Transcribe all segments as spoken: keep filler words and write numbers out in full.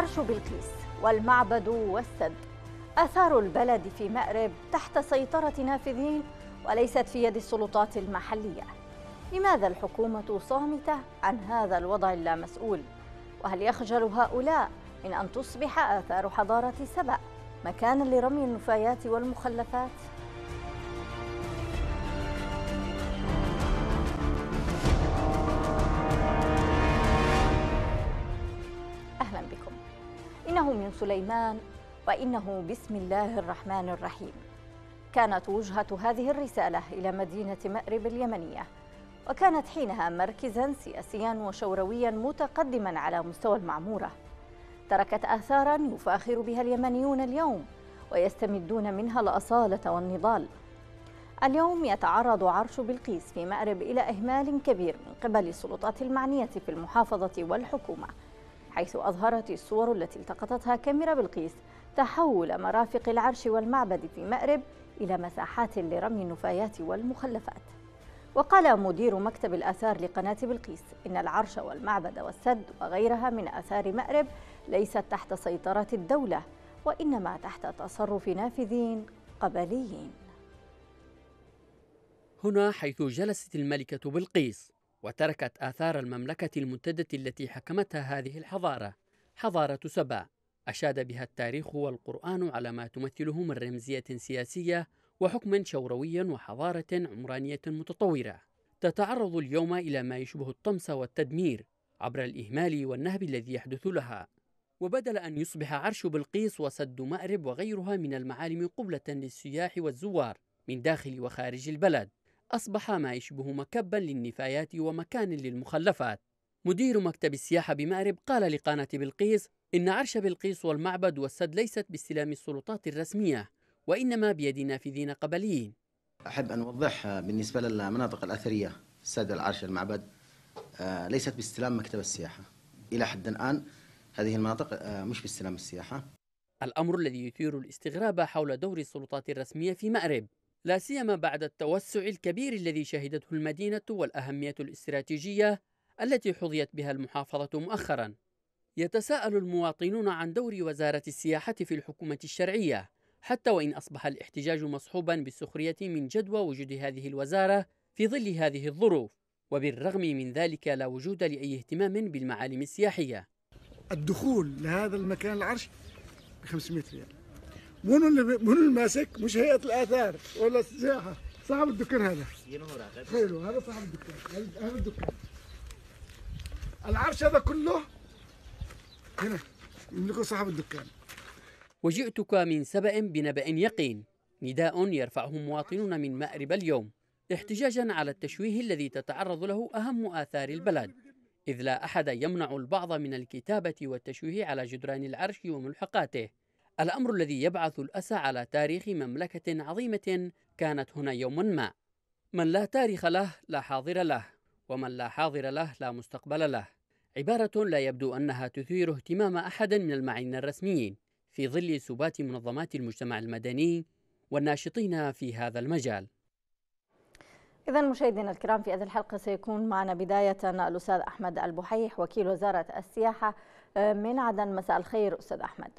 عرش بلقيس والمعبد والسد آثار البلد في مأرب تحت سيطرة نافذين وليست في يد السلطات المحلية. لماذا الحكومة صامتة عن هذا الوضع اللامسؤول؟ وهل يخجل هؤلاء من أن تصبح آثار حضارة سبأ مكانا لرمي النفايات والمخلفات؟ أهلا بكم. إنه من سليمان وإنه بسم الله الرحمن الرحيم. كانت وجهة هذه الرسالة إلى مدينة مأرب اليمنية، وكانت حينها مركزاً سياسياً وشوروياً متقدماً على مستوى المعمورة. تركت آثاراً يفاخر بها اليمنيون اليوم ويستمدون منها الأصالة والنضال. اليوم يتعرض عرش بلقيس في مأرب إلى إهمال كبير من قبل السلطات المعنية في المحافظة والحكومة، حيث أظهرت الصور التي التقطتها كاميرا بلقيس تحول مرافق العرش والمعبد في مأرب إلى مساحات لرمي النفايات والمخلفات. وقال مدير مكتب الآثار لقناة بلقيس إن العرش والمعبد والسد وغيرها من آثار مأرب ليست تحت سيطرة الدولة، وإنما تحت تصرف نافذين قبليين. هنا حيث جلست الملكة بلقيس وتركت آثار المملكة المنتدة التي حكمتها هذه الحضارة، حضارة سبأ، أشاد بها التاريخ والقرآن على ما تمثله من رمزية سياسية وحكم شوروي وحضارة عمرانية متطورة. تتعرض اليوم إلى ما يشبه الطمس والتدمير عبر الإهمال والنهب الذي يحدث لها. وبدل أن يصبح عرش بلقيس وسد مأرب وغيرها من المعالم قبلة للسياح والزوار من داخل وخارج البلد، أصبح ما يشبه مكبا للنفايات ومكان للمخلفات. مدير مكتب السياحة بمأرب قال لقناة بلقيس إن عرش بلقيس والمعبد والسد ليست باستلام السلطات الرسمية، وإنما بيد نافذين قبليين. أحب أن أوضح بالنسبة للمناطق الأثرية السد العرش المعبد ليست باستلام مكتب السياحة، إلى حد الآن هذه المناطق مش باستلام السياحة. الأمر الذي يثير الاستغراب حول دور السلطات الرسمية في مأرب، لا سيما بعد التوسع الكبير الذي شهدته المدينة والأهمية الاستراتيجية التي حظيت بها المحافظة مؤخرا. يتساءل المواطنون عن دور وزارة السياحة في الحكومة الشرعية، حتى وإن أصبح الاحتجاج مصحوبا بالسخرية من جدوى وجود هذه الوزارة في ظل هذه الظروف، وبالرغم من ذلك لا وجود لأي اهتمام بالمعالم السياحية. الدخول لهذا المكان العرش ب خمسمئة ريال. من الماسك؟ مش هيئة الآثار ولا السياحة، صاحب الدكان هذا. خيره هذا صاحب الدكان، هذا الدكان. العرش هذا كله هنا يملكه صاحب الدكان. وجئتك من سبأ بنبأ يقين، نداء يرفعه مواطنون من مأرب اليوم احتجاجا على التشويه الذي تتعرض له أهم آثار البلد، إذ لا أحد يمنع البعض من الكتابة والتشويه على جدران العرش وملحقاته، الأمر الذي يبعث الأسى على تاريخ مملكة عظيمة كانت هنا يوما ما. من لا تاريخ له لا حاضر له، ومن لا حاضر له لا مستقبل له، عبارة لا يبدو أنها تثير اهتمام أحد من المعنيين الرسميين، في ظل سبات منظمات المجتمع المدني والناشطين في هذا المجال. إذا مشاهدينا الكرام، في هذه الحلقة سيكون معنا بداية الأستاذ أحمد البحيح وكيل وزارة السياحة من عدن. مساء الخير أستاذ أحمد.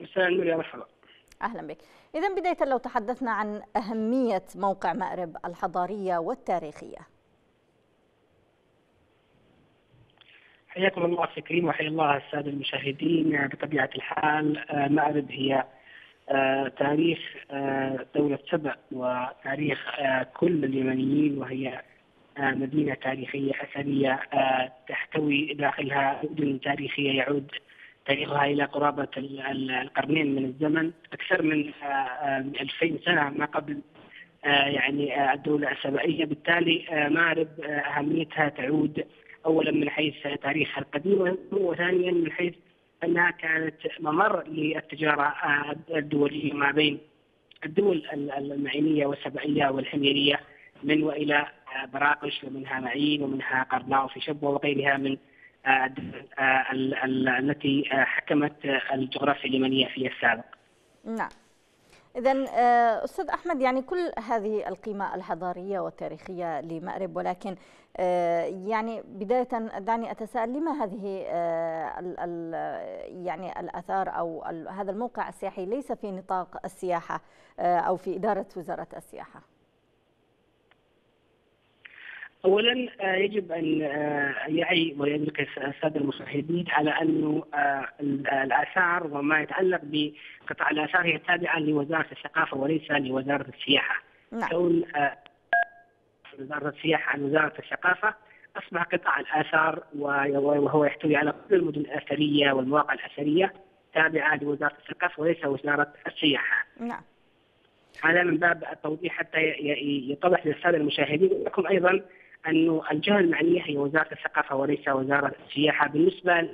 مساء النور يا مرحبا. أهلا بك. إذا بداية لو تحدثنا عن أهمية موقع مأرب الحضارية والتاريخية. حياكم الله أخي كريم، وحيا الله السادة المشاهدين. بطبيعة الحال مأرب هي تاريخ دولة سبأ وتاريخ كل اليمنيين، وهي مدينة تاريخية أثرية تحتوي داخلها مدن تاريخية يعود تاريخها إلى قرابة القرنين من الزمن، أكثر من ألفين سنة ما قبل يعني الدولة السبائية. بالتالي مأرب أهميتها تعود أولا من حيث تاريخها القديم، وثانيا من حيث أنها كانت ممر للتجارة الدولية ما بين الدول المعينية والسبائية والحميرية، من وإلى براقش ومنها معين ومنها قرناو في شبوة وغيرها من التي حكمت الجغرافيا اليمنية في السابق. نعم. إذن أستاذ أحمد، يعني كل هذه القيمة الحضارية والتاريخية لمأرب، ولكن يعني بداية دعني أتساءل لما هذه ال ال يعني الآثار أو هذا الموقع السياحي ليس في نطاق السياحة أو في إدارة وزارة السياحة؟ أولا يجب أن يعي ويدرك السادة المشاهدين على أن الآثار وما يتعلق بقطاع الآثار هي تابعة لوزارة الثقافة وليس لوزارة السياحة. كون وزارة السياحة عن وزارة الثقافة أصبح قطاع الآثار وهو يحتوي على كل المدن الأثرية والمواقع الأثرية تابعة لوزارة الثقافة وليس وزارة السياحة. نعم. هذا من باب التوضيح حتى يتضح للسادة المشاهدين لكم أيضا أن الجهة المعنية هي وزارة الثقافة وليس وزارة السياحة بالنسبة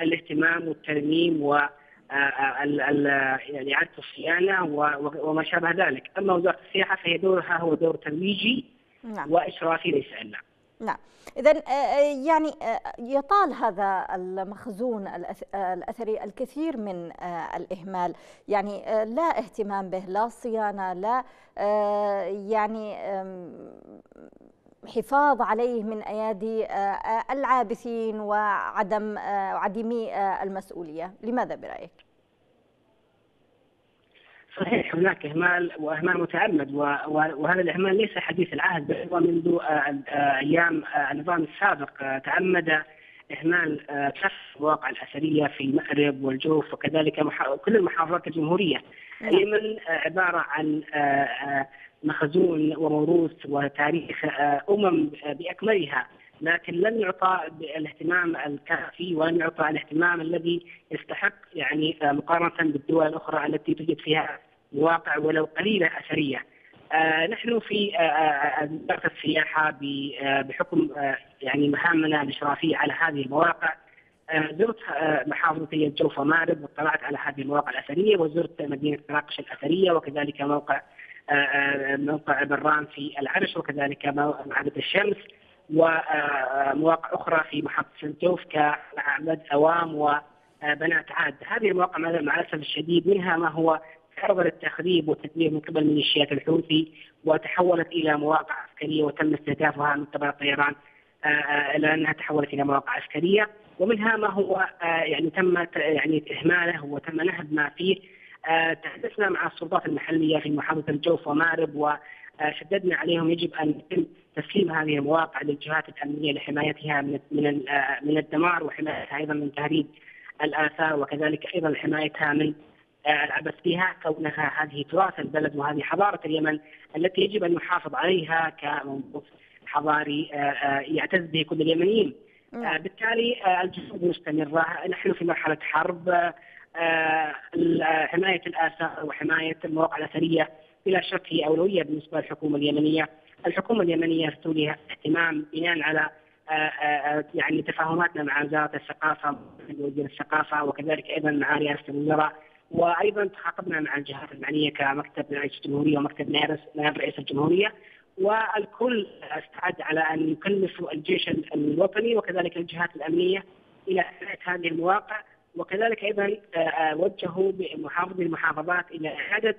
للاهتمام والترميم وإعادة الصيانة وما شابه ذلك. أما وزارة السياحة فهي دورها هو دور ترويجي وإشرافي ليس إلا. نعم. إذن يعني يطال هذا المخزون الأثري الكثير من الإهمال، يعني لا اهتمام به، لا صيانة، لا يعني حفاظ عليه من أيادي العابثين وعدم عديمي المسؤولية، لماذا برأيك؟ صحيح هناك إهمال وإهمال متعمد، وهذا الإهمال ليس حديث العهد بل هو منذ أيام النظام السابق. تعمد إهمال كافة المواقع الأثرية في المأرب والجوف وكذلك كل المحافظات الجمهورية. اليمن عبارة عن مخزون وموروث وتاريخ أمم بأكملها، لكن لم يعطى الاهتمام الكافي ولم يعطى الاهتمام الذي يستحق، يعني مقارنة بالدول الأخرى التي توجد فيها مواقع ولو قليلة أثرية. نحن في وزارة السياحة بحكم يعني مهامنا الإشرافية على هذه المواقع، زرت محافظتي الجوف ومأرب واطلعت على هذه المواقع الأثرية، وزرت مدينة مراكش الأثرية وكذلك موقع موقع بران في العرش وكذلك معبد الشمس ومواقع أخرى في محافظة الجوف كمعبد أوام وبنات عاد. هذه المواقع مع الأسف الشديد منها ما هو تعرض للتخريب والتدمير من قبل ميليشيات الحوثي وتحولت إلى مواقع عسكرية وتم استهدافها من قبل الطيران لأنها تحولت إلى مواقع عسكرية، ومنها ما هو يعني تم يعني إهماله وتم نهب ما فيه. تحدثنا مع السلطات المحلية في محافظة الجوف ومأرب و شددنا عليهم يجب ان يتم تسليم هذه المواقع للجهات الامنيه لحمايتها من من من الدمار وحمايتها ايضا من تهريب الاثار وكذلك ايضا حمايتها من العبث فيها، كونها هذه تراث البلد وهذه حضاره اليمن التي يجب ان نحافظ عليها كموروث حضاري يعتز به كل اليمنيين. بالتالي الجهود مستمره، نحن في مرحله حرب، حمايه الاثار وحمايه المواقع الاثريه بلا شك هي أولوية بالنسبة للحكومة اليمنية. الحكومة اليمنية توليها اهتمام بناء على يعني تفاهماتنا مع وزارة الثقافة وزير الثقافة وكذلك أيضا مع رئاسة الوزراء، وأيضا تخاطبنا مع الجهات المعنية كمكتب رئيس الجمهورية ومكتب نائب رئيس الجمهورية، والكل استعد على أن يكلفوا الجيش الوطني وكذلك الجهات الأمنية إلى حماية هذه المواقع، وكذلك أيضا وجهوا محافظي المحافظات إلى إعادة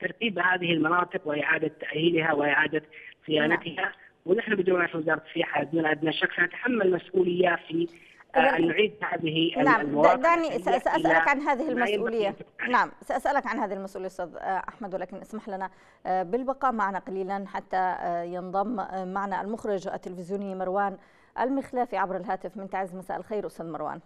ترتيب هذه المناطق وإعادة تأهيلها وإعادة صيانتها. ونحن بدورنا في وزارة السياحة بدون أدنى شك سنتحمل مسؤولية في أن نعيد هذه المواقع. نعم، دعني سأسألك عن هذه المسؤولية. نعم، سأسألك عن هذه المسؤولية أستاذ أحمد، ولكن اسمح لنا بالبقاء معنا قليلا حتى ينضم معنا المخرج التلفزيوني مروان المخلافي عبر الهاتف من تعز. مساء الخير أستاذ مروان.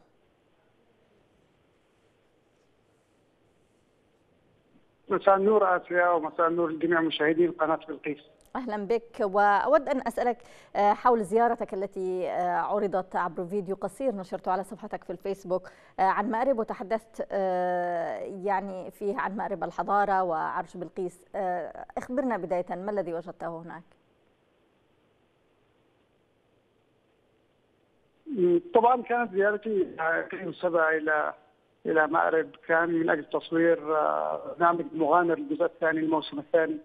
مساء النور آسيا ومساء النور لجميع مشاهدي قناة بلقيس. أهلا بك، وأود أن أسألك حول زيارتك التي عرضت عبر فيديو قصير نشرته على صفحتك في الفيسبوك عن مأرب، وتحدثت يعني فيه عن مأرب الحضارة وعرش بلقيس. أخبرنا بداية ما الذي وجدته هناك؟ طبعا كانت زيارتي في سبأ إلى إلى مأرب، كان من أجل تصوير برنامج مغامر الجزء الثاني الموسم الثاني،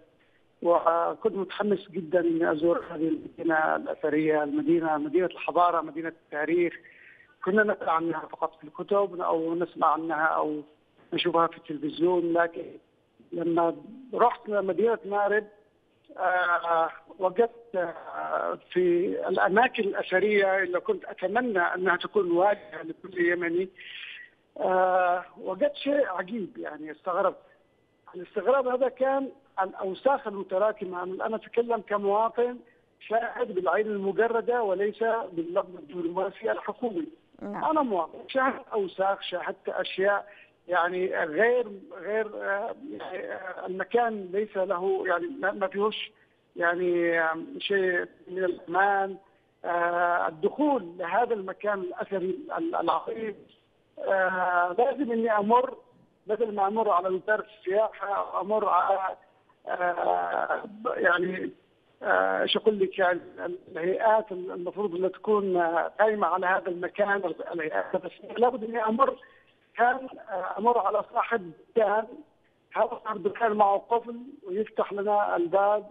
وكنت متحمس جدا إني أزور هذه المدينة الأثرية، المدينة مدينة الحضارة، مدينة التاريخ. كنا نسمع عنها فقط في الكتب أو نسمع عنها أو نشوفها في التلفزيون، لكن لما رحت مدينه مأرب آه وجدت آه في الاماكن الاثريه اللي كنت اتمنى انها تكون واجهه لكل يمني آه وجدت شيء عجيب، يعني استغربت. الاستغراب هذا كان الاوساخ المتراكمه، انا اتكلم كمواطن شاهد بالعين المجرده وليس باللفظ الدبلوماسي الحكومي. انا مواطن شاهد اوساخ، شاهدت اشياء يعني غير غير يعني المكان ليس له يعني ما فيهوش يعني شيء من الامان. الدخول لهذا المكان الاثري العظيم لازم اني امر، بدل ما امر على وزاره السياحه امر على يعني ايش اقول لك، يعني الهيئات المفروض انها تكون قايمه على هذا المكان، الهيئات، بس لابد اني امر. كان امر على صاحب دكان، هذا صاحب الدكان معه قفل ويفتح لنا الباب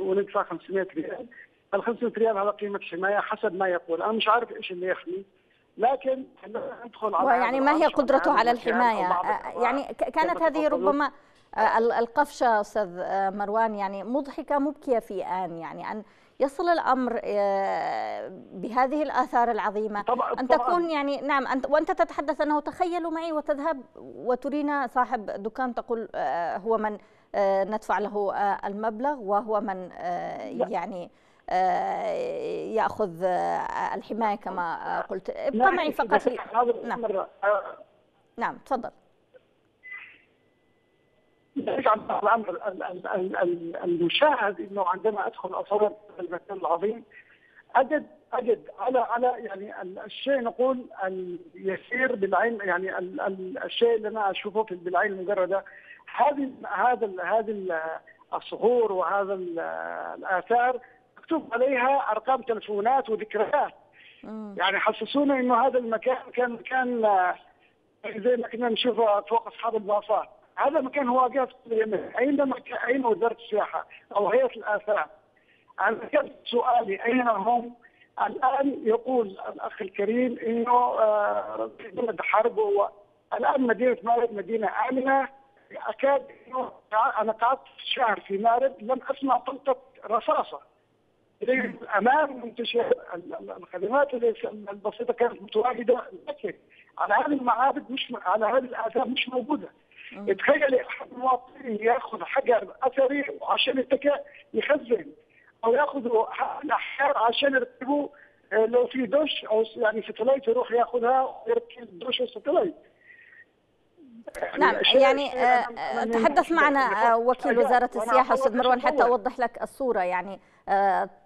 وندفع خمسمئة ريال. ال خمسمئة ريال هذا قيمه حمايه حسب ما يقول، انا مش عارف ايش اللي يحمي، لكن ندخل على يعني ما هي قدرته على الحمايه. يعني كانت هذه ربما القفشه استاذ مروان يعني مضحكه مبكيه في ان يعني ان يصل الامر بهذه الاثار العظيمه طبعاً ان تكون يعني نعم أنت وانت تتحدث انه تخيلوا معي وتذهب وترينا صاحب دكان تقول هو من ندفع له المبلغ وهو من يعني ياخذ الحمايه كما قلت. ابقى معي فقط. نعم نعم تفضل. نرجع للامر المشاهد، انه عندما ادخل اصور المكان العظيم اجد اجد على على يعني الشيء نقول اليسير بالعين، يعني الشيء اللي انا اشوفه بالعين المجرده. هذه هذا هذه الصخور وهذا الاثار مكتوب عليها ارقام تلفونات وذكريات، يعني حسسونا انه هذا المكان كان مكان زي ما كنا نشوفه فوق اصحاب الباصات. هذا مكان هواجات اليمن. اين اين وزاره السياحه او هيئه الاثار؟ انا كان سؤالي اين هم؟ الان يقول الاخ الكريم انه مدينه حرب، الان مدينه مأرب مدينه امنه. اكاد انه انا قعدت شهر في مأرب لم اسمع طلقه رصاصه. الامام منتشر، الخدمات البسيطه كانت متواجده، لكن على هذه المعابد مش على هذه الاثار مش موجوده. تخيلي احد المواطنين ياخذ حجر اثري عشان يتكئ يخزن، او ياخذ الاحجار عشان يركبوا لو في دش او يعني ستلايت يروح ياخذها ويركب دش وستلايت. نعم يعني تحدث معنا وكيل وزاره السياحه استاذ مروان حتى اوضح لك الصوره. يعني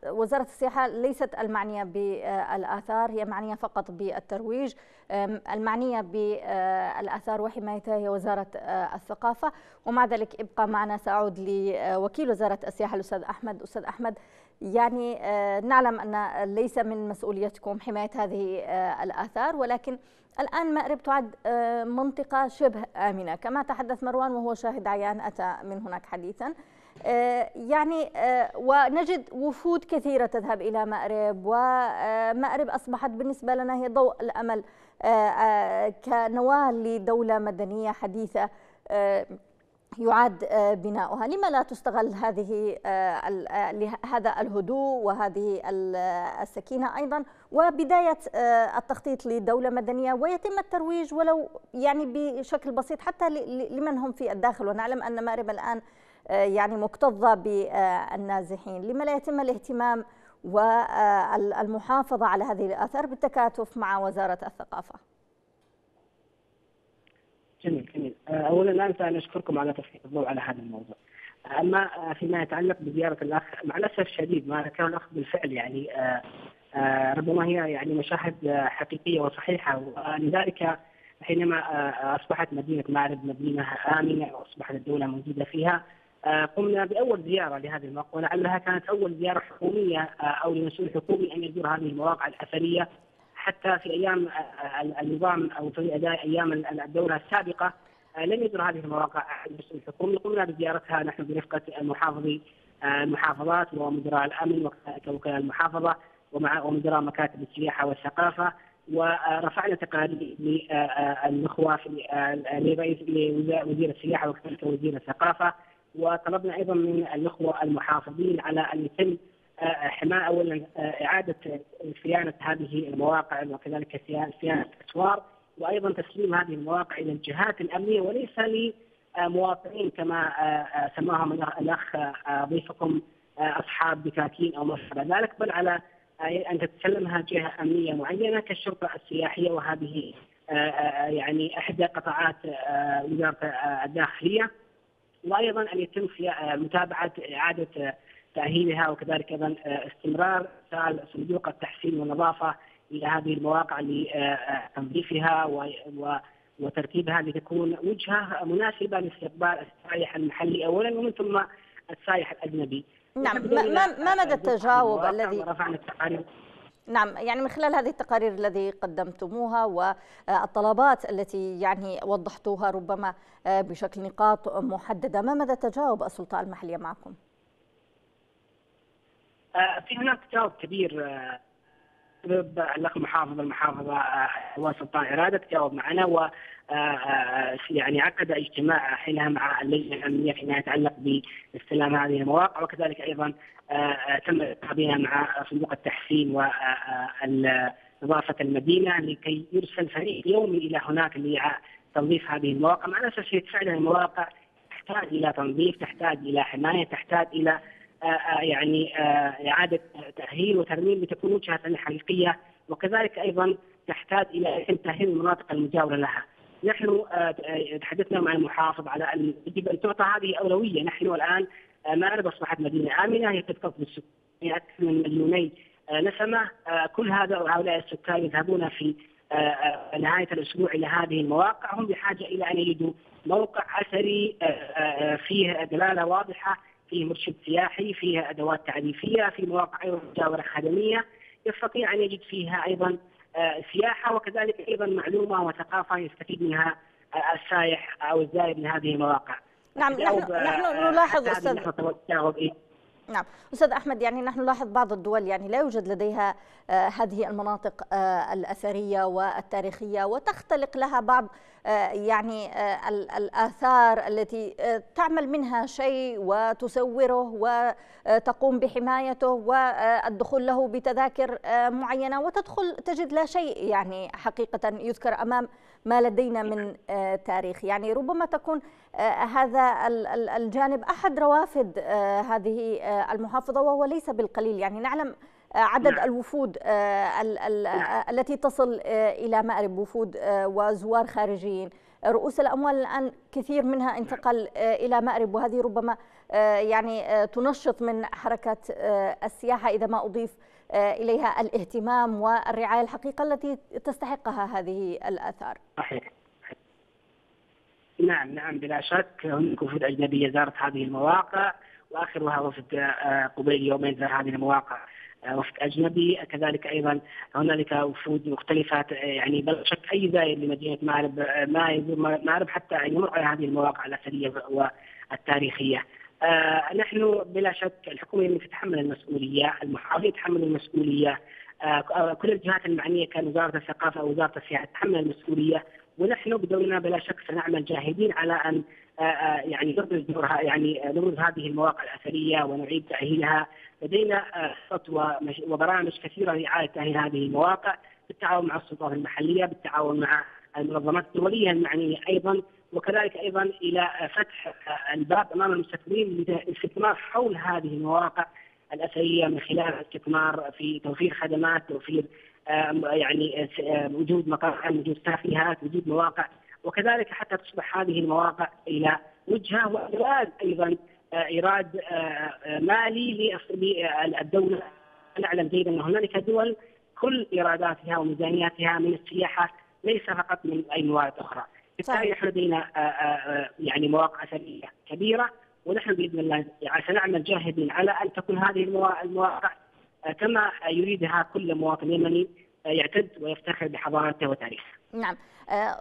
وزاره السياحه ليست المعنيه بالاثار، هي معنيه فقط بالترويج. المعنيه بالاثار وحمايتها هي وزاره الثقافه. ومع ذلك ابقى معنا، ساعود لوكيل وزاره السياحه الاستاذ احمد. استاذ احمد، يعني نعلم ان ليس من مسؤوليتكم حمايه هذه الاثار، ولكن الآن مأرب تعد منطقة شبه آمنة كما تحدث مروان وهو شاهد عيان أتى من هناك حديثا، يعني ونجد وفود كثيرة تذهب إلى مأرب، ومأرب أصبحت بالنسبة لنا هي ضوء الأمل كنواة لدولة مدنية حديثة يعاد بناؤها. لما لا تستغل هذه هذا الهدوء وهذه السكينة أيضا وبداية التخطيط لدولة مدنية ويتم الترويج ولو يعني بشكل بسيط حتى لمن هم في الداخل؟ ونعلم أن مأرب الآن يعني مكتظة بالنازحين. لما لا يتم الاهتمام والمحافظة على هذه الآثار بالتكاتف مع وزارة الثقافة؟ جميل جميل. اولا انت انا اشكركم على تسليط الضوء على هذا الموضوع. اما فيما يتعلق بزياره الاخ، مع الاسف الشديد ما ذكره الاخ بالفعل يعني ربما هي يعني مشاهد حقيقيه وصحيحه، ولذلك حينما اصبحت مدينه مأرب مدينه امنه واصبحت الدوله موجوده فيها قمنا باول زياره لهذه المواقع، ولعلها كانت اول زياره حكوميه او لمسؤول حكومي ان يزور هذه المواقع الاثريه. حتى في ايام النظام او في اداء ايام الدوله السابقه لم يزر هذه المواقع المسؤول الحكومي، قمنا بزيارتها نحن برفقه محافظي المحافظات ومدراء الامن وكذلك وكلاء المحافظه ومع ومدراء مكاتب السياحه والثقافه ورفعنا تقارير للنخبه لرئيس وزير السياحه وكذلك وزير الثقافه، وطلبنا ايضا من النخبه المحافظين على ان يتم حماية اولا اعاده صيانه هذه المواقع وكذلك صيانه الاسوار، وايضا تسليم هذه المواقع الى الجهات الامنيه وليس لمواطنين كما سماهم الاخ ضيفكم اصحاب بكاكين او ما شابه ذلك، بل على ان تتسلمها جهه امنيه معينه كالشرطه السياحيه، وهذه يعني احدى قطاعات وزاره الداخليه، وايضا ان يتم متابعه اعاده تاهيلها وكذلك ايضا استمرار ارسال صندوق التحسين والنظافه الى هذه المواقع لتنظيفها وترتيبها لتكون وجهه مناسبه لاستقبال السائح المحلي اولا ومن ثم السائح الاجنبي. نعم، ما ما مدى التجاوب الذي رفعنا التقارير؟ نعم، يعني من خلال هذه التقارير التي قدمتموها والطلبات التي يعني وضحتوها ربما بشكل نقاط محدده، ما مدى تجاوب السلطه المحليه معكم؟ في هناك تجاوب كبير. الاخ محافظ المحافظه وسلطان عراده تجاوب معنا و يعني عقد اجتماع حينها مع اللجنه الامنيه فيما يتعلق باستلام هذه المواقع، وكذلك ايضا تم التقابلها مع صندوق التحسين ونظافه المدينه لكي يرسل فريق يومي الى هناك لتنظيف هذه المواقع، مع الاساس هي فعلا المواقع تحتاج الى تنظيف، تحتاج الى حمايه، تحتاج الى يعني اعاده تاهيل وترميم لتكون وجهه حقيقيه، وكذلك ايضا تحتاج الى تاهيل المناطق المجاوره لها. نحن تحدثنا مع المحافظ على ان يجب ان تعطى هذه اولويه. نحن الان مأرب اصبحت مدينه امنه، هي تكتظ بالسكان اكثر من مليوني نسمه، كل هذا هؤلاء السكان يذهبون في نهايه الاسبوع الى هذه المواقع، هم بحاجه الى ان يجدوا موقع اثري فيه دلاله واضحه، فيه مرشد سياحي، فيه ادوات تعريفيه، في مواقع ايضا مجاوره خدميه يستطيع ان يجد فيها ايضا سياحه، وكذلك ايضا معلومه وثقافه يستفيد منها السائح او الزائر من هذه المواقع. نعم، نحن نحن نلاحظ استاذ نعم استاذ احمد، يعني نحن نلاحظ بعض الدول يعني لا يوجد لديها هذه المناطق الاثريه والتاريخيه، وتختلق لها بعض يعني الاثار التي تعمل منها شيء وتسوره وتقوم بحمايته والدخول له بتذاكر معينه، وتدخل تجد لا شيء يعني حقيقه يذكر امام ما لدينا من تاريخ. يعني ربما تكون هذا الجانب أحد روافد هذه المحافظة وهو ليس بالقليل، يعني نعلم عدد الوفود التي تصل إلى مأرب، وفود وزوار خارجيين، رؤوس الأموال الآن كثير منها انتقل إلى مأرب، وهذه ربما يعني تنشط من حركة السياحة إذا ما أضيف إليها الاهتمام والرعاية الحقيقة التي تستحقها هذه الآثار. صحيح. نعم نعم بلا شك هناك وفود أجنبية زارت هذه المواقع، وآخرها وفد قبيل يومين زار هذه المواقع وفد أجنبي، كذلك أيضا هنالك وفود مختلفة، يعني بلا شك أي زائر لمدينة مأرب ما يزور مأرب حتى يمر على هذه المواقع الأثرية والتاريخية. آه نحن بلا شك الحكومه اللي تتحمل المسؤوليه، المحافظين يتحملوا المسؤوليه، آه كل الجهات المعنيه كوزاره الثقافه ووزاره السياحه تتحمل المسؤوليه، ونحن بدورنا بلا شك سنعمل جاهدين على ان آه آه يعني نبرز دورها، يعني نبرز هذه المواقع الاثريه ونعيد تاهيلها. لدينا خطوه وبرامج كثيره لاعاده تاهيل هذه المواقع بالتعاون مع السلطات المحليه، بالتعاون مع المنظمات الدوليه المعنيه ايضا، وكذلك ايضا الى فتح الباب امام المستثمرين للاستثمار حول هذه المواقع الاثريه من خلال الاستثمار في توفير خدمات، توفير يعني وجود مطاعم، وجود ترفيهات، وجود مواقع، وكذلك حتى تصبح هذه المواقع الى وجهه وايراد ايضا ايراد مالي للدوله. نعلم جيدا ان هنالك دول كل ايراداتها وميزانياتها من السياحه ليس فقط من اي موارد اخرى. بالتالي نحن لدينا يعني مواقع اثريه كبيره، ونحن باذن الله سنعمل جاهدين على ان تكون هذه المواقع كما يريدها كل مواطن يمني، يعتد ويفتخر بحضارته وتاريخه. نعم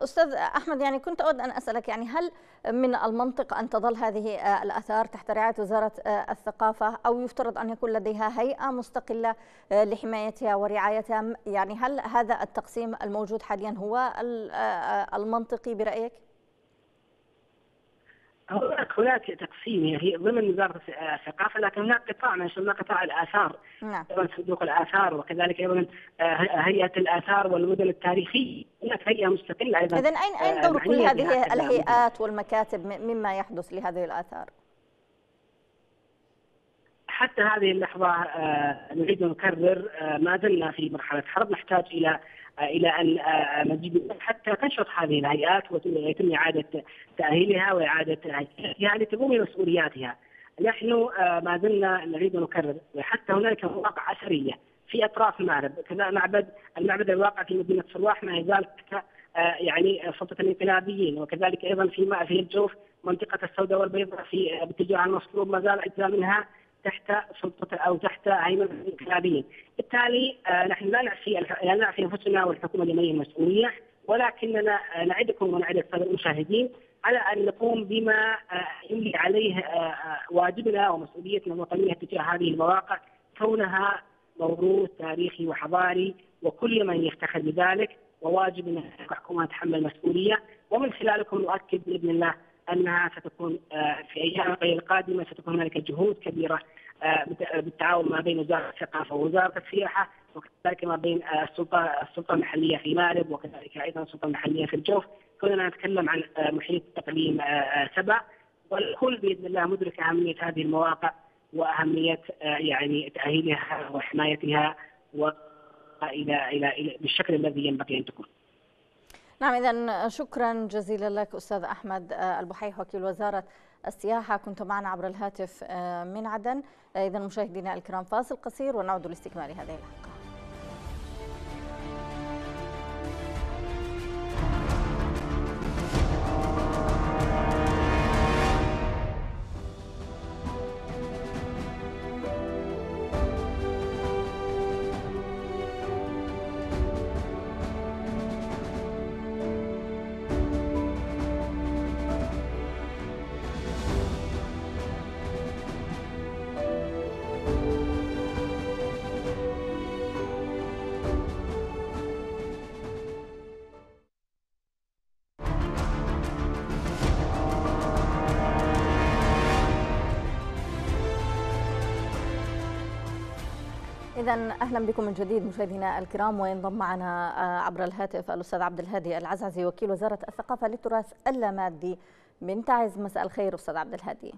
أستاذ أحمد، يعني كنت أود أن أسألك، يعني هل من المنطق أن تظل هذه الآثار تحت رعاية وزارة الثقافة، أو يفترض أن يكون لديها هيئة مستقلة لحمايتها ورعايتها؟ يعني هل هذا التقسيم الموجود حاليا هو المنطقي برأيك؟ هناك تقسيم هي ضمن وزارة الثقافة، لكن هناك قطاع من شمل قطاع الآثار، نعم، صندوق الآثار، وكذلك أيضا هيئة الآثار والمدن التاريخية، هناك هيئة مستقلة أيضا. إذا أين أين دور كل هذه الهيئات والمكاتب مما يحدث لهذه الآثار؟ حتى هذه اللحظة نعيد ونكرر، ما زلنا في مرحلة حرب، نحتاج إلى إلى أن نجد حتى تنشط هذه الهيئات ويتم إعادة تأهيلها وإعادة تأهيلها لتقوم بمسؤولياتها. نحن ما زلنا نريد أن نكرر، وحتى هناك مواقع أثرية في أطراف مأرب، كذا معبد المعبد الواقع في مدينة صلاح ما يزال يعني سلطة الانقلابيين، وكذلك أيضا في في الجوف منطقة السوداء والبيضاء في باتجاه المصلوب ما زال أجزاء منها تحت سلطة أو تحت هيمنة الانقلابيين. بالتالي نحن لا نعفي لا نعفي أنفسنا والحكومة اليمنية المسؤولية، ولكننا نعدكم ونعد السادة المشاهدين على أن نقوم بما يملي عليه واجبنا ومسؤوليتنا الوطنية تجاه هذه المواقع، كونها موروث تاريخي وحضاري وكل من يفتخر بذلك، وواجبنا كحكومة تحمل مسؤولية، ومن خلالكم نؤكد بإذن الله أنها ستكون في أيام القادمة ستكون هناك جهود كبيرة بالتعاون ما بين وزارة الثقافة ووزارة السياحة، وكذلك ما بين السلطة السلطة المحلية في مأرب، وكذلك أيضا السلطة المحلية في الجوف. كنا نتكلم عن محيط تقليم سبأ، والكل بإذن الله مدرك أهمية هذه المواقع وأهمية يعني تأهيلها وحمايتها وإلى إلى إلى بالشكل الذي ينبغي أن تكون. نعم، إذا شكرا جزيلا لك أستاذ أحمد البحيح وكيل وزارة السياحة، كنت معنا عبر الهاتف من عدن. إذا مشاهدينا الكرام، فاصل قصير ونعود لاستكمال هذه الحلقة. إذا أهلا بكم من جديد مشاهدينا الكرام، وينضم معنا عبر الهاتف الأستاذ عبد الهادي العزعزي وكيل وزارة الثقافة للتراث اللامادي من تعز. مساء الخير أستاذ عبد الهادي.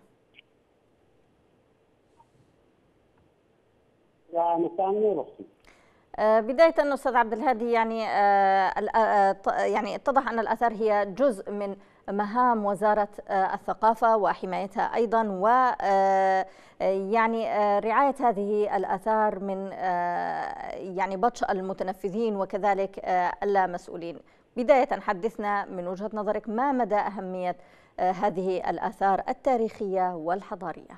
بداية أستاذ عبد الهادي، يعني يعني اتضح أن الآثار هي جزء من مهام وزارة الثقافة وحمايتها أيضا، و يعني رعاية هذه الآثار من يعني بطش المتنفذين وكذلك اللامسؤولين. بداية حدثنا من وجهة نظرك ما مدى أهمية هذه الآثار التاريخية والحضارية؟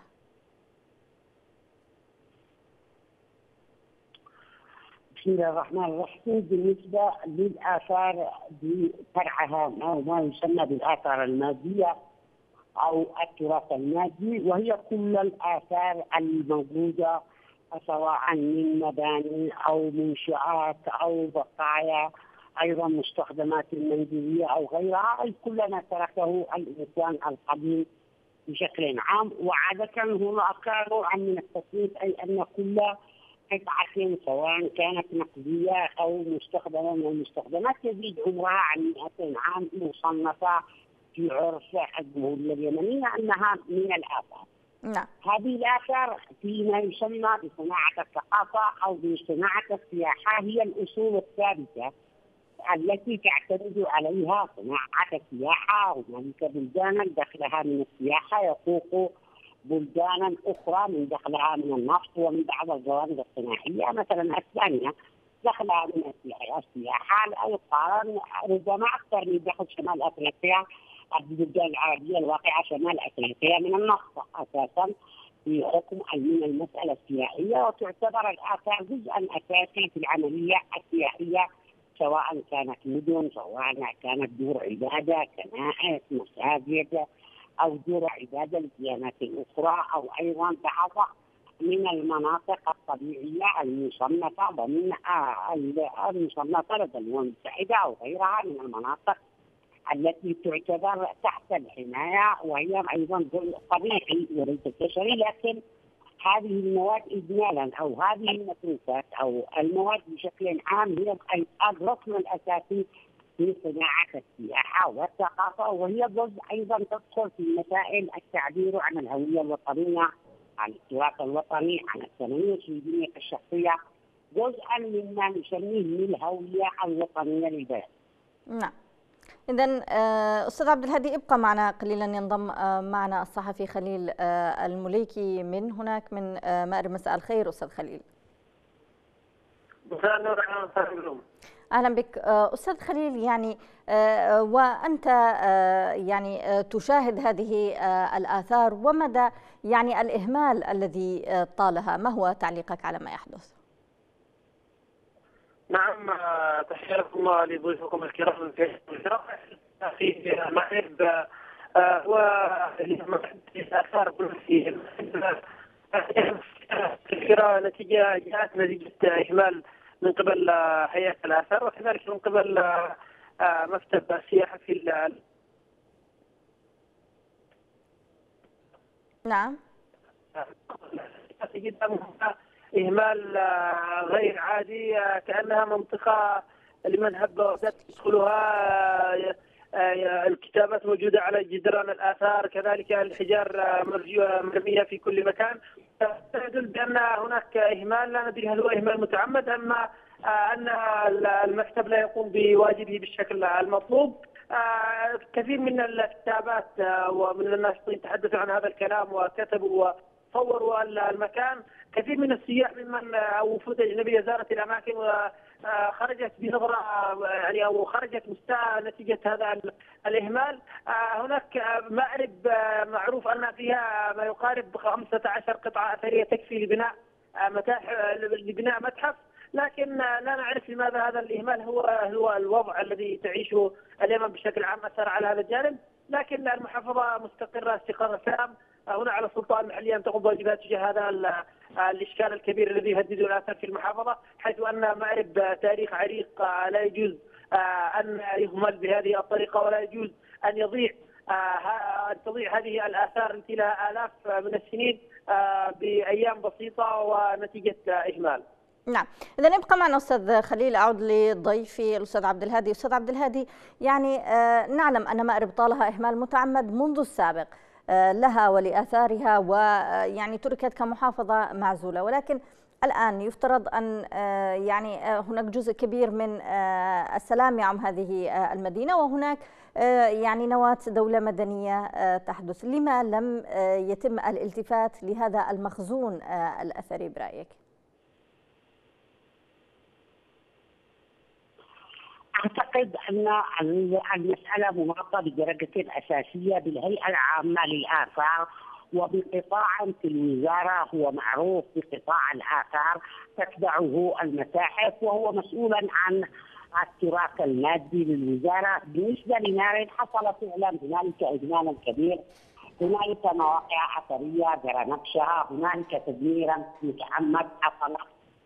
بسم الله الرحمن الرحيم. بالنسبة للآثار بفرعها أو ما يسمى بالآثار المادية أو التراث المادي، وهي كل الآثار الموجودة سواء من مباني أو منشآت أو بقايا، أيضا مستخدمات منزلية أو غيرها، أي كل ما تركه الإنسان القديم بشكل عام. وعادة هناك نوع من التصنيف، أي أن كل قطعة سواء كانت نقدية أو مستخدمة من المستخدمات يزيد عمرها عن مئتين عام، مصنفة في عرف الجمهورية اليمنية أنها من الآثار. نعم. هذه الآثار فيما يسمى بصناعة الثقافة أو بصناعة السياحة هي الأصول الثابتة التي تعتمد عليها صناعة السياحة. هناك بلدانا دخلها من السياحة يفوق بلدانا أخرى من دخلها من النفط ومن بعض الجوانب الصناعية، مثلا أسبانيا دخلها من السياحة الأوطان ربما أكثر من دخل شمال أفريقيا، البلدان العربية الواقعة شمال أفريقيا من النفط أساسا، يحكم علينا المساله السياحيه، وتعتبر الاثار جزءا اساسي في العمليه السياحيه، سواء كانت مدن، سواء كانت دور عباده، كنائس، مساجد، او دور عباده للديانات الاخرى، او ايضا بعض من المناطق الطبيعيه المصنفه ضمن المصنفه لدى الامم المتحده او غيرها من المناطق التي تعتبر تحت الحمايه، وهي ايضا جزء طبيعي وليس كشري، لكن هذه المواد اجمالا او هذه المتروكات او المواد بشكل عام هي الركن الاساسي في صناعه السياحه والثقافه، وهي جزء ايضا تدخل في مسائل التعبير عن الهويه الوطنيه، عن التراث الوطني، عن التنميه السلبيه الشخصيه، جزءا مما نسميه من الهويه الوطنيه للبلد. نعم. إذن أستاذ عبد الهادي ابقى معنا قليلا، ينضم معنا الصحفي خليل المليكي من هناك من مأرب. مساء الخير أستاذ خليل. مساء النور. أهلا بك أستاذ خليل. يعني وأنت يعني تشاهد هذه الآثار ومدى يعني الإهمال الذي طالها، ما هو تعليقك على ما يحدث؟ نعم، تحياتي الله لضيوفكم الكرام في الشرح في مأرب والآثار في مأرب نتيجة جاءت نتيجة إهمال من قبل هيئة الآثار وكذلك من قبل مكتب السياحة في. نعم. إهمال غير عادي، كأنها منطقة لمن هب يدخلها، الكتابات موجودة على جدران الآثار، كذلك الحجار مرمية في كل مكان، تدل بأن هناك إهمال. لا ندري هل هو إهمال متعمد أم أن المكتب لا يقوم بواجبه بالشكل المطلوب. كثير من الكتابات ومن الناشطين تحدثوا عن هذا الكلام وكتبوا صوروا المكان. كثير من السياح ممن او وفود اجنبيه زارت الاماكن وخرجت بنظره يعني او خرجت مستاءه نتيجه هذا الاهمال. هناك مأرب معروف ان فيها ما يقارب خمسة عشر قطعه اثريه تكفي لبناء متاحف لبناء متحف، لكن لا نعرف لماذا هذا الاهمال. هو هو الوضع الذي تعيشه اليمن بشكل عام اثر على هذا الجانب، لكن المحافظه مستقره استقرار تام. هنا على السلطه المحليه ان تقوم بواجبات تجاه هذا الاشكال الكبير الذي يهدده الاثار في المحافظه، حيث ان مأرب تاريخ عريق لا يجوز ان يهمل بهذه الطريقه، ولا يجوز ان يضيع ان تضيع هذه الاثار التي لها الاف من السنين بايام بسيطه ونتيجه اهمال. نعم، إذا نبقى معنا أستاذ خليل. أعود لضيفي الأستاذ عبد الهادي. أستاذ عبد الهادي، يعني نعلم أن مأرب طالها إهمال متعمد منذ السابق لها ولآثارها، ويعني تركت كمحافظة معزولة، ولكن الآن يفترض أن يعني هناك جزء كبير من السلام يعم هذه المدينة، وهناك يعني نواة دولة مدنية تحدث. لما لم يتم الالتفات لهذا المخزون الأثري برأيك؟ أعتقد أن المسألة مرتبطة بدرجة أساسية بالهيئة العامة للآثار وبقطاع في الوزارة هو معروف بقطاع الآثار، تتبعه المتاحف، وهو مسؤولا عن التراث المادي للوزارة. بالنسبة لمأرب حصل فعلا هنالك إجمالا كبير، هنالك مواقع أثرية جرى نقشها، هنالك تدميرا متعمد حصل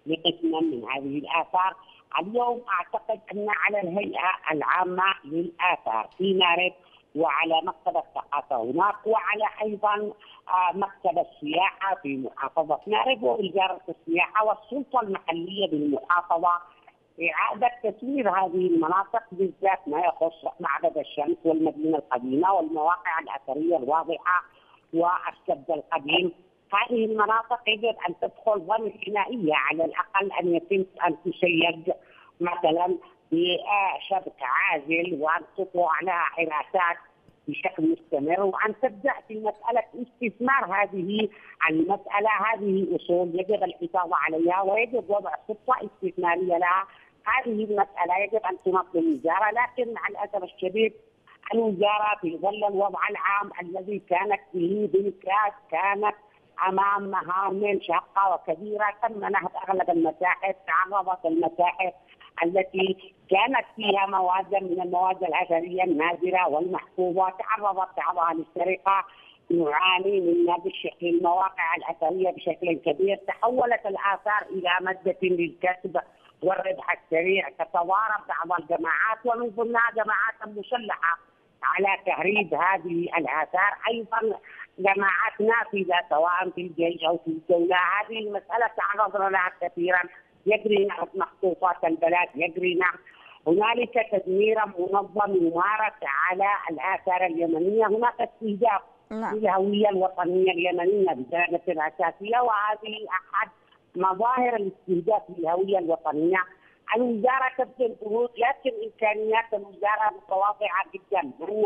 لقسم من هذه الآثار. اليوم اعتقد ان على الهيئه العامه للاثار في مأرب وعلى مكتب الثقافه هناك وعلى ايضا مكتب السياحه في محافظه مأرب ووزاره السياحه والسلطه المحليه بالمحافظه اعاده تسوير هذه المناطق، بالذات ما يخص معبد الشمس والمدينه القديمه والمواقع الاثريه الواضحه والسد القديم. هذه المناطق يجب ان تدخل ضمن حمايه، على الاقل ان يتم ان تشيد مثلا بشبك عازل وان تطلع لها حراسات بشكل مستمر، وان تبدا في مساله استثمار هذه المساله. هذه اصول يجب الحفاظ عليها ويجب وضع خطه استثماريه لها. هذه المساله يجب ان تنظم الوزاره، لكن مع الاسف الشديد الوزاره في ظل الوضع العام الذي كانت فيه بالكاد كانت امام مهام شاقه وكبيره تم نهب اغلب المتاحف، تعرضت المتاحف التي كانت فيها مواد من المواد الاثريه النادره والمحفوظه، تعرضت بعضها للسرقه، نعاني من بالشكل المواقع الاثريه بشكل كبير، تحولت الاثار الى ماده للكسب والربح السريع، تتضارب بعض الجماعات ومن ضمنها جماعات مسلحه على تهريب هذه الاثار، ايضا جماعات نافذه سواء في الجيش او في الدوله. هذه المساله تعرضنا لها كثيرا، يجري نهب مخطوطات البلاد، يجري نهب، هنالك تدمير منظم ممارس على الاثار اليمنيه، هناك استهداف للهويه الوطنيه اليمنيه بدرجه اساسيه، وهذه احد مظاهر الاستهداف للهويه الوطنيه. الوزاره تبذل جهود لكن امكانيات الوزاره متواضعه جدا، من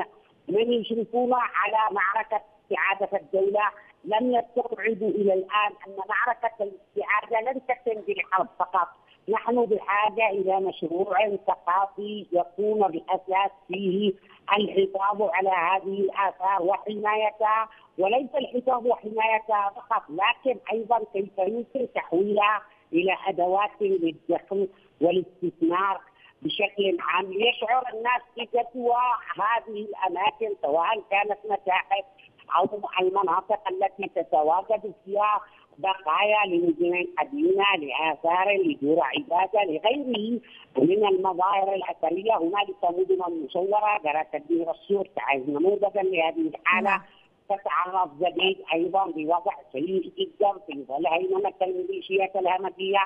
من يشرفون على معركه استعاده الدوله لم يستبعدوا الى الان ان معركه الاستعاده لن تتم بالحرب فقط، نحن بحاجه الى مشروع ثقافي يكون الاساس فيه الحفاظ على هذه الاثار وحمايتها، وليس الحفاظ وحمايتها فقط لكن ايضا كيف يمكن تحويلها الى ادوات للدخل والاستثمار بشكل عام، يشعر الناس بجدوى هذه الاماكن سواء كانت متاحف او المناطق التي تتواجد فيها بقايا لمدن قديمه، لاثار، لدور عباده، لغيره من المظاهر الاثريه، هنالك مدن مصوره، جرت تدمير السور، تعز نموذجا لهذه الحاله، تتعرض زبيد ايضا بوضع سيء جدا في ظل هيمنه الميليشيات الهمجيه،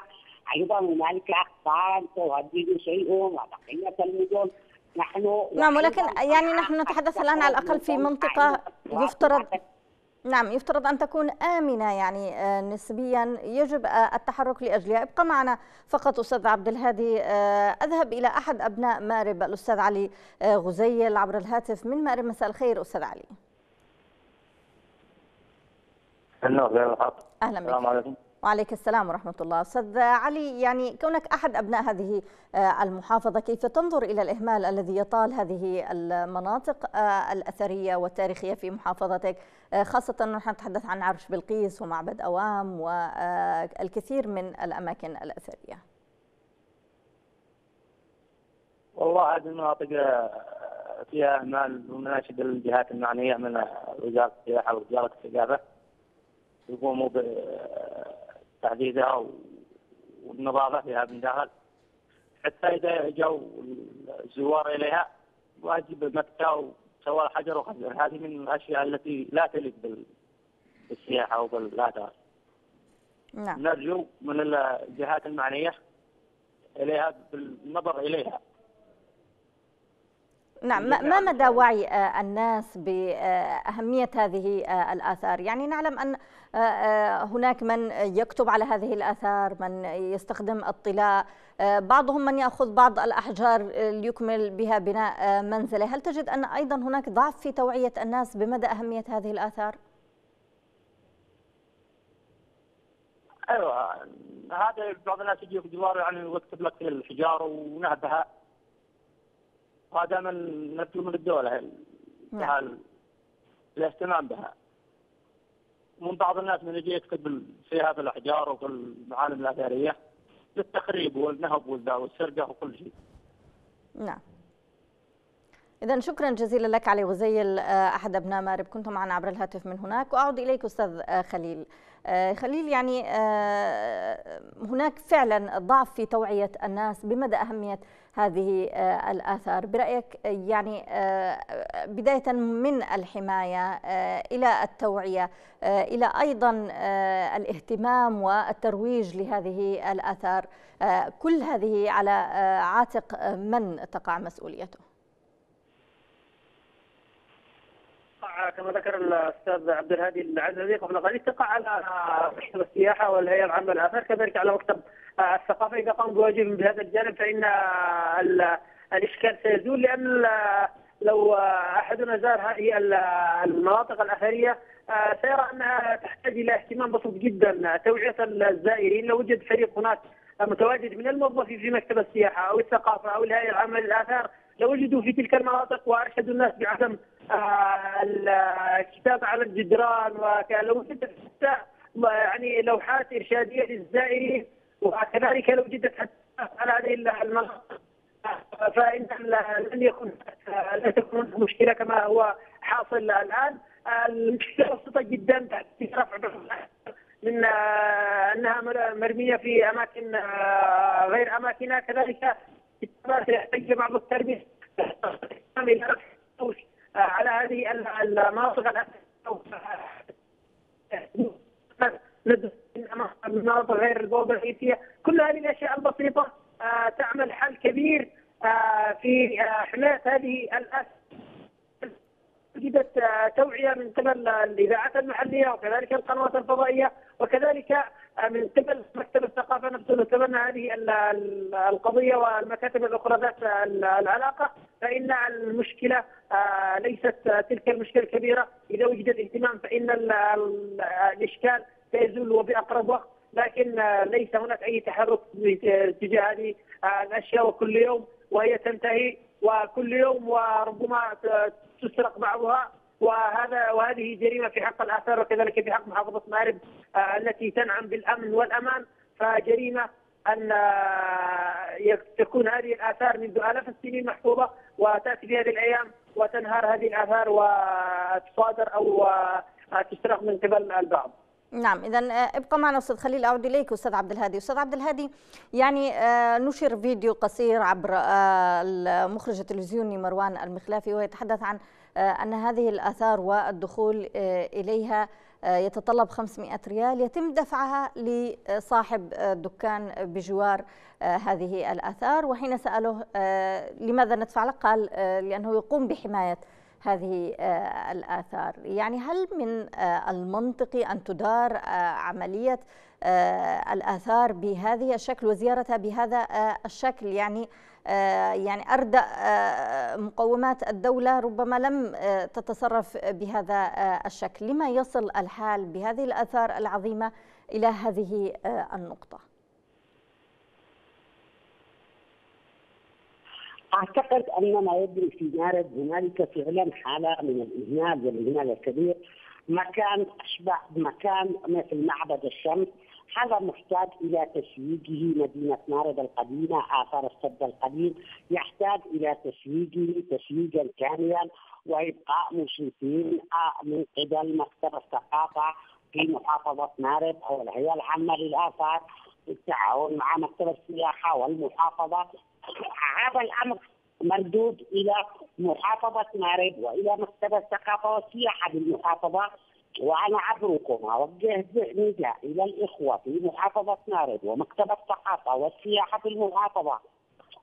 ايضا هنالك اقطار تهدد شيئهم وبقيه المدن. نحن نعم، ولكن يعني نحن نتحدث الان على الاقل في منطقه يفترض نعم يفترض أن تكون آمنة يعني نسبيا يجب التحرك لأجلها. ابقى معنا فقط أستاذ عبد الهادي. أذهب إلى أحد أبناء مأرب الأستاذ علي غزيل عبر الهاتف من مأرب. مساء الخير أستاذ علي. أهلا بك. السلام عليكم. وعليك السلام ورحمة الله. أستاذ علي، يعني كونك أحد أبناء هذه المحافظة، كيف تنظر إلى الإهمال الذي يطال هذه المناطق الأثرية والتاريخية في محافظتك، خاصة نحن نتحدث عن عرش بلقيس ومعبد أوام والكثير من الأماكن الأثرية؟ والله هذه المناطق فيها إهمال ومناشد الجهات المعنية من وزارة السياحة ووزارة الثقافة، يقوموا تحديدها والنظافه فيها من داخل، حتى اذا جو الزوار اليها واجب مكتب وسوى حجر وخزر. هذه من الاشياء التي لا تليق بالسياحه وبالاثار. نعم. نرجو من الجهات المعنيه اليها بالنظر اليها. نعم، ما مدى وعي الناس بأهمية هذه الآثار؟ يعني نعلم أن هناك من يكتب على هذه الآثار، من يستخدم الطلاء، بعضهم من يأخذ بعض الأحجار ليكمل بها بناء منزله، هل تجد أن أيضا هناك ضعف في توعية الناس بمدى أهمية هذه الآثار؟ أيوه، هذا بعض الناس يجي في جواره يعني ويكتب لك الحجار ونهبها، هذا من نطلب من الدولة الاهتمام بها. ومن بعض الناس من يجي يكتب فيها في الأحجار وفي المعالم الأثرية للتخريب والنهب والسرقة وكل شيء. نعم. إذا شكرا جزيلا لك علي غزيل أحد أبناء مأرب، كنت معنا عبر الهاتف من هناك. وأعود إليك أستاذ خليل. خليل، يعني هناك فعلا ضعف في توعية الناس بمدى أهمية هذه الآثار، برأيك يعني بداية من الحماية إلى التوعية إلى أيضا الاهتمام والترويج لهذه الآثار، كل هذه على عاتق من تقع مسؤوليته؟ كما ذكر الاستاذ عبد الهادي العزعزي قبل قليل تقع على مكتب السياحه والهيئه العامه للاثار، كذلك على مكتب الثقافه، اذا قام بواجبهم بهذا الجانب فان الاشكال سيزول، لان لو احدنا زار هذه المناطق الاثريه سيرى انها تحتاج الى اهتمام بسيط جدا، توعيه الزائرين. لو وجد فريق هناك متواجد من الموظفين في مكتب السياحه او الثقافه او الهيئه العامه للاثار، لو وجدوا في تلك المناطق وارشدوا الناس بعدم الكتابة على الجدران، ولو وجدت حتى يعني لوحات ارشاديه للزائرين، وكذلك لو وجدت حتى على هذه المناطق فان لن يكون لن تكون مشكله كما هو حاصل الان. المشكله بسيطه جدا، رفع من انها مرميه في اماكن غير اماكنها، كذلك يحتاج بعض التربيه على هذه المناطق المناطق غير البوابه الرئيسيه. كل هذه الاشياء البسيطه تعمل حل كبير في حمايه هذه الاسئله. وجدت توعيه من قبل الاذاعات المحليه وكذلك القنوات الفضائيه وكذلك من قبل مكتب الثقافه نفسه تبنى هذه القضيه والمكاتب الاخرى ذات العلاقه، فان المشكله ليست تلك المشكله الكبيره. اذا وجد اهتمام فان الاشكال سيزول وباقرب وقت، لكن ليس هناك اي تحرك تجاه هذه الاشياء، وكل يوم وهي تنتهي وكل يوم وربما تسرق بعضها، وهذا وهذه جريمه في حق الاثار وكذلك في حق محافظه مأرب التي تنعم بالامن والامان. فجريمه ان تكون هذه الاثار منذ الاف السنين محفوظه وتاتي في هذه الايام وتنهار هذه الاثار وتصادر او تسرق من قبل البعض. نعم، إذا ابقى معنا أستاذ خليل. أعود إليك أستاذ عبد الهادي. أستاذ عبد الهادي، يعني نشر فيديو قصير عبر المخرج التلفزيوني مروان المخلافي ويتحدث عن أن هذه الآثار والدخول إليها يتطلب خمسمئة ريال يتم دفعها لصاحب دكان بجوار هذه الآثار، وحين سأله لماذا ندفع لك قال لأنه يقوم بحماية هذه الآثار. يعني هل من المنطقي أن تدار عملية الآثار بهذه الشكل وزيارتها بهذا الشكل؟ يعني يعني أردأ مقومات الدولة ربما لم تتصرف بهذا الشكل، لما يصل الحال بهذه الآثار العظيمة إلى هذه النقطة؟ أعتقد أننا يجري في مأرب هنالك فعلا حالة من الإهمال والإهمال الكبير. مكان أشبه مكان مثل معبد الشمس، هذا محتاج إلى تشييده. مدينة مأرب القديمة، آثار السد القديم، يحتاج إلى تشييده تشييدا كاملا وإبقاء مشرفين من قبل مكتب الثقافة في محافظة مأرب أو الهيئة العامة للآثار بالتعاون مع مكتب السياحة والمحافظة. هذا الامر مردود الى محافظه مأرب والى مكتب الثقافه والسياحه بالمحافظه، وانا عبركم اوجه نداء الى الاخوه في محافظه مأرب ومكتب الثقافه والسياحه في المحافظه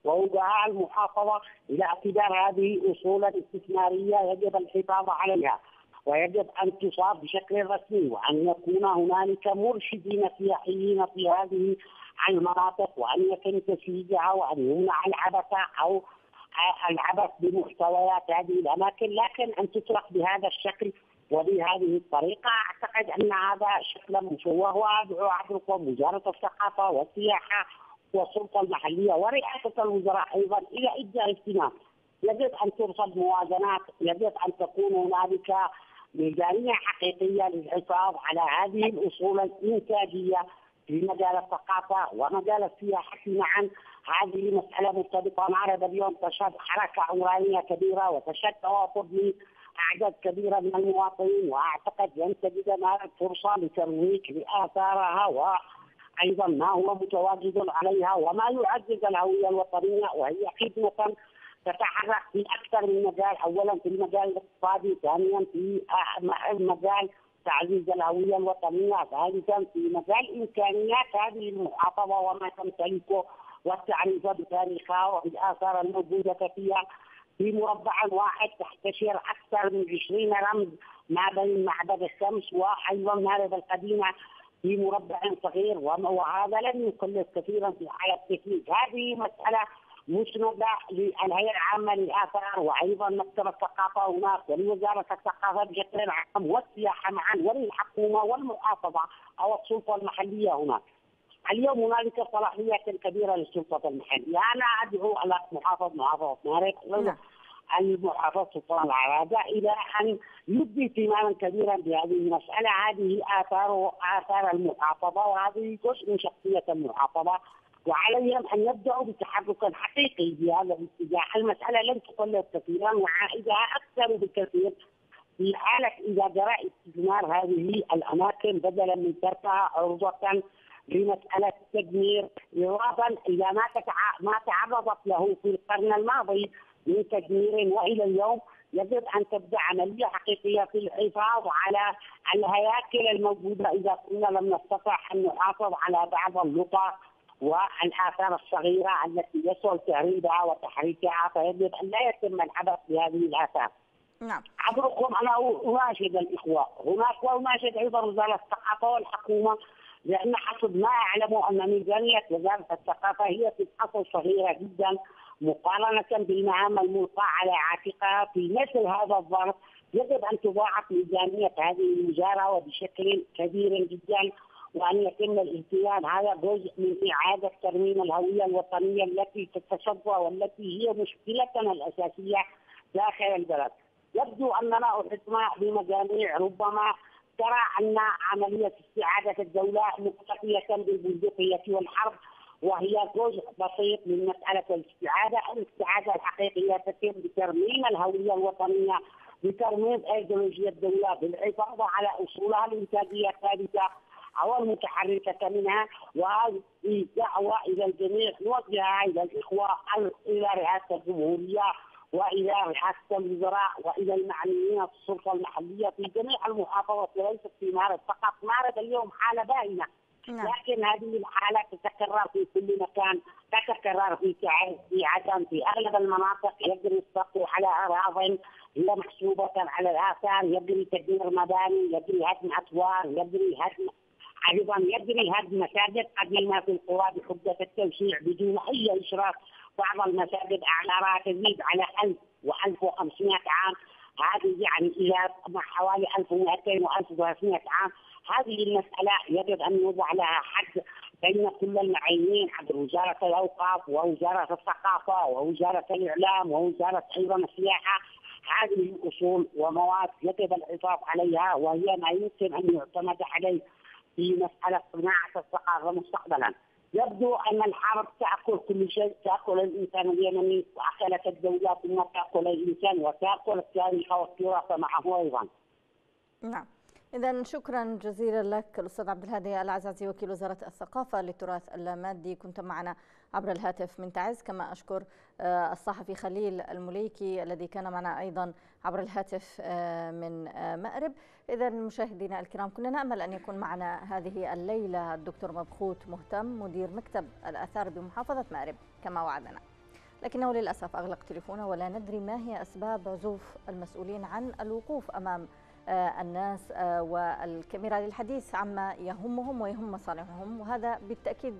ووزراء المحافظه الى اعتبار هذه اصولا استثماريه يجب الحفاظ عليها، ويجب ان تصاب بشكل رسمي، وان يكون هنالك مرشدين سياحيين في هذه المناطق، وان يتم تسييجها، وان يمنع العبث او العبث بمحتويات هذه الاماكن، لكن ان تترك بهذا الشكل وبهذه الطريقه. اعتقد ان هذا شكل مشوه، وادعو عبركم وزاره الثقافه والسياحه والسلطه المحليه ورئاسه الوزراء ايضا الى اجراء اجتماع. يجب ان ترصد موازنات، يجب ان تكون هنالك ميزانيه حقيقيه للحفاظ على هذه الاصول الانتاجيه في مجال الثقافه ومجال السياحه معا. هذه مساله مرتبطه. مأرب اليوم تشهد حركه عمرانيه كبيره وتشهد توافد لاعداد كبيره من المواطنين، واعتقد لن تجد مأرب فرصه لترويج لاثارها وايضا ما هو متواجد عليها وما يعزز الهويه الوطنيه، وهي خدمه تتحرك في اكثر من مجال، اولا في المجال الاقتصادي، ثانيا في مجال تعزيز الهويه الوطنيه، ثالثا في مجال امكانيات هذه المحافظه وما تمتلكه والتعريف بتاريخها وبالاثار الموجوده فيها. في مربع واحد تحتشر اكثر من عشرين رمز ما بين معبد الشمس وايضا مأرب القديمه في مربع صغير، وهذا لم يكلف كثيرا في على التكليف. هذه مساله مسنده للهيئه العامه للاثار وايضا مكتب الثقافه هناك ولوزاره الثقافه بشكل عام والسياحه معا وللحكومه والمحافظه او السلطه المحليه هناك. اليوم هنالك صلاحيات كبيره للسلطه المحليه. انا ادعو محافظ محافظه مأرب والمحافظ سلطان العراق الى ان يبدي في اهتماما كبيرا بهذه المساله، هذه اثار اثار المحافظه وهذه جزء من شخصيه المحافظه، وعليهم ان يبداوا بتحرك حقيقي بهذا الاتجاه. المساله لن تقلل كثيرا وعائدها اكثر بكثير في حاله اذا جرى استثمار هذه الاماكن بدلا من تركها عرضه لمساله التدمير، اضافه الى ما ما تعرضت له في القرن الماضي من تدمير، والى اليوم يجب ان تبدا عمليه حقيقيه في الحفاظ على الهياكل الموجوده اذا كنا لم نستطع ان نحافظ على بعض اللقى والاثار الصغيره التي يسهل تهريبها وتحريكها، فيجب ان لا يتم الحدث بهذه الاثار. نعم. عبركم انا اناشد الاخوه هناك واناشد ايضا وزاره الثقافه والحكومه، لان حسب ما اعلم ان ميزانيه وزاره الثقافه هي في الاصل صغيره جدا مقارنه بالمهام الملقاه على عاتقها في مثل هذا الظرف. يجب ان تضاعف ميزانيه هذه الوزاره وبشكل كبير جدا، وان يتم الاهتمام. هذا جزء من اعاده ترميم الهويه الوطنيه التي تتشظى والتي هي مشكلتنا الاساسيه داخل البلد. يبدو اننا احدنا بمجاميع ربما ترى ان عمليه استعاده الدوله مكتفيه بالبندقيه والحرب، وهي جزء بسيط من مساله الاستعاده. الاستعاده الحقيقيه تتم بترميم الهويه الوطنيه، بترميم ايديولوجيه الدوله، بالحفاظ على اصولها الانتاجيه الثابته او المتحركه منها. وهذه دعوه الى الجميع نوجهها الى الاخوه، الى رئاسه الجمهوريه، والى رئاسه الوزراء، والى المعنيين في السلطه المحليه في جميع المحافظات، وليست في مأرب فقط. مأرب اليوم حاله باينه، لكن هذه الحاله تتكرر في كل مكان، تتكرر في تعز، في عدن، في اغلب المناطق. يجري السطو على اراض هي محسوبه على الاثار، يجري تدمير مباني، يجري هدم اسوار، يجري هدم ايضا يجري هدم مساجد. قدمنا في القرى بحجه التوسيع بدون اي اشراف. بعض المساجد اعمارها تزيد على ألف وألف وخمسمائة عام، هذه يعني الى حوالي ألف ومئتين وألف وثلاثمائة عام. هذه المساله يجب ان يوضع لها حد بين كل المعينين، حد وزاره الاوقاف ووزاره الثقافه ووزاره الاعلام ووزاره ايضا السياحه. هذه الاصول ومواد يجب الحفاظ عليها، وهي ما يمكن ان يعتمد عليه في مساله صناعه الثقافه مستقبلا. يبدو ان الحرب تاكل كل شيء، تاكل الانسان اليمني، واكلت الدوله، ثم تاكل الانسان وتاكل التاريخ والتراث معه ايضا. نعم. اذا شكرا جزيلا لك الاستاذ عبد الهادي العزعزي وكيل وزاره الثقافه للتراث اللامادي، كنت معنا عبر الهاتف من تعز. كما اشكر الصحفي خليل المليكي الذي كان معنا ايضا عبر الهاتف من مأرب. اذا مشاهدينا الكرام، كنا نامل ان يكون معنا هذه الليله الدكتور مبخوت مهتم، مدير مكتب الاثار بمحافظه مأرب كما وعدنا، لكنه للاسف اغلق تليفونه ولا ندري ما هي اسباب عزوف المسؤولين عن الوقوف امام الناس والكاميرا للحديث عما يهمهم ويهم مصالحهم، وهذا بالتأكيد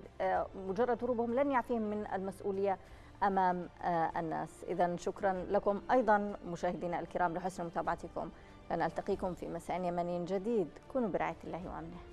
مجرد هروبهم لن يعفيهم من المسؤولية أمام الناس. إذا شكرا لكم أيضا مشاهدينا الكرام لحسن متابعتكم، لنلتقيكم في مساء يمني جديد. كونوا برعاية الله وأمنه.